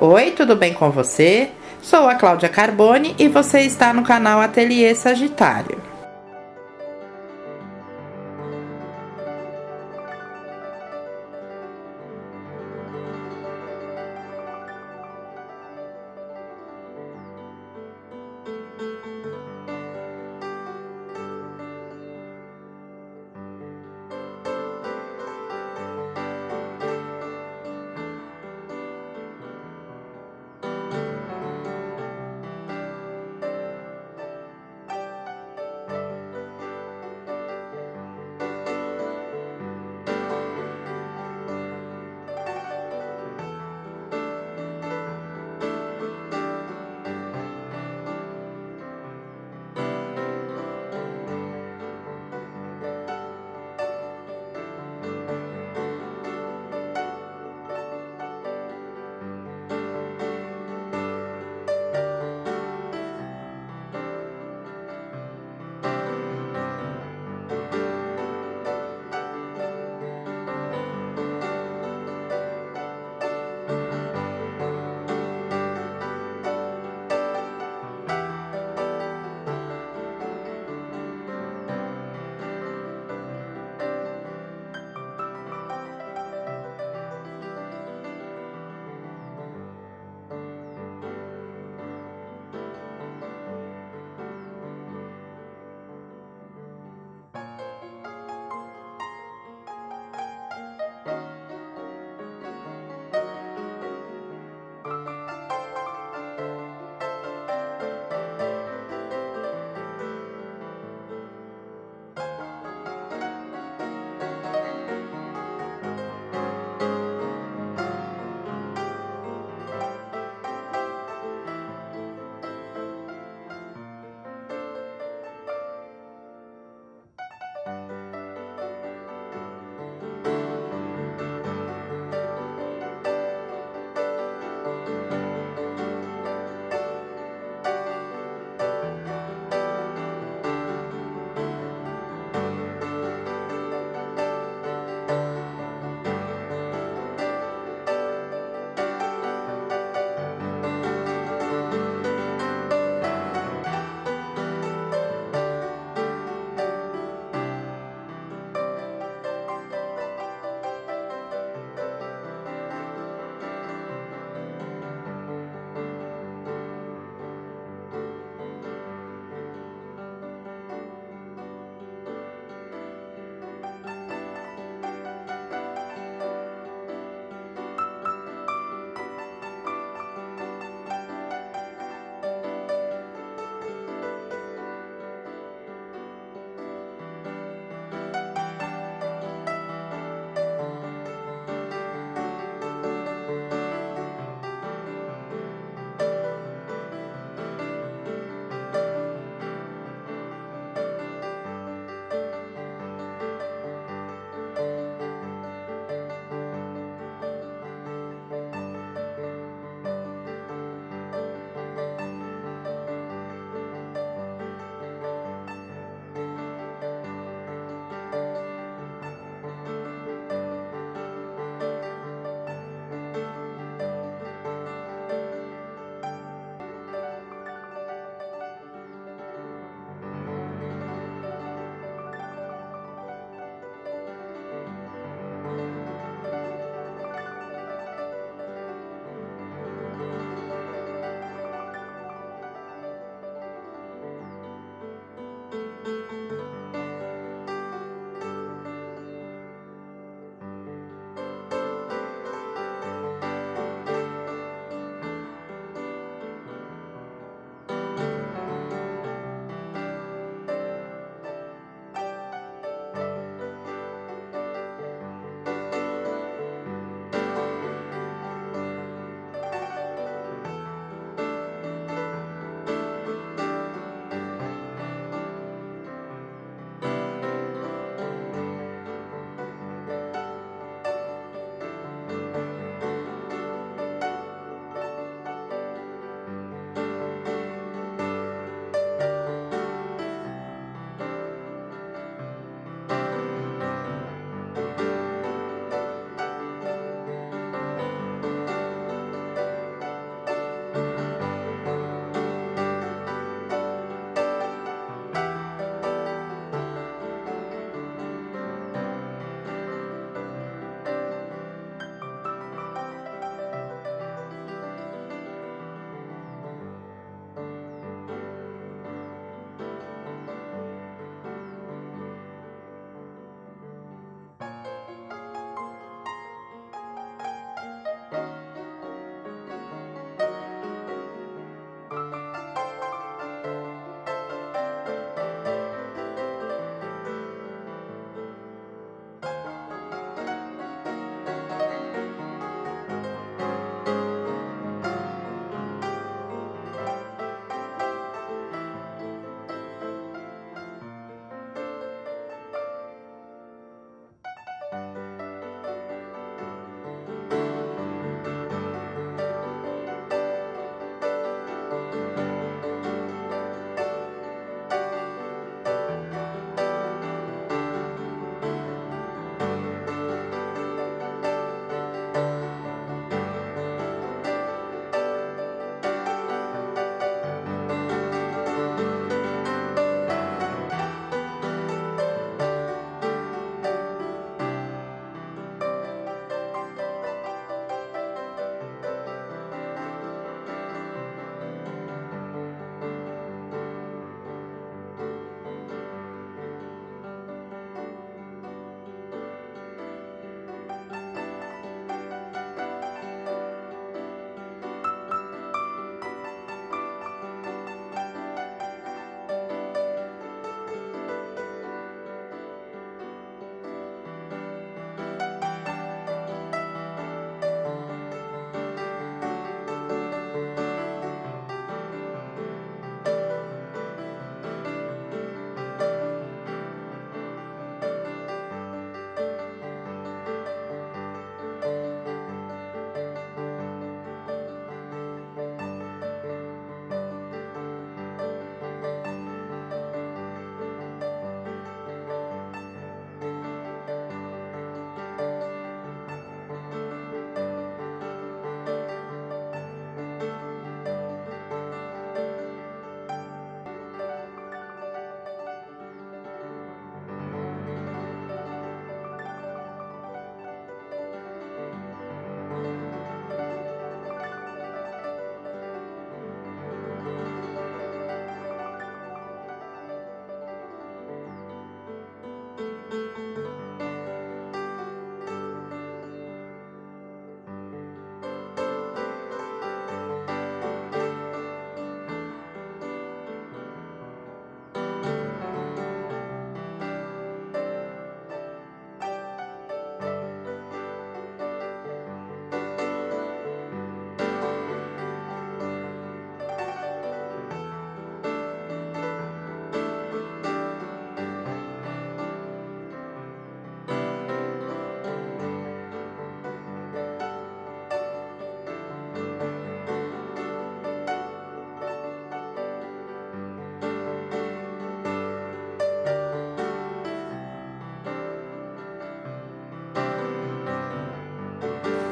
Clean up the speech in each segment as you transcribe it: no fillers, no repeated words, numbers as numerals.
Oi, tudo bem com você? Sou a Cláudia Carboni e você está no canal Ateliê Sagitário.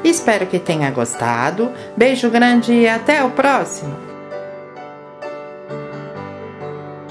Espero que tenha gostado. Beijo grande e até o próximo!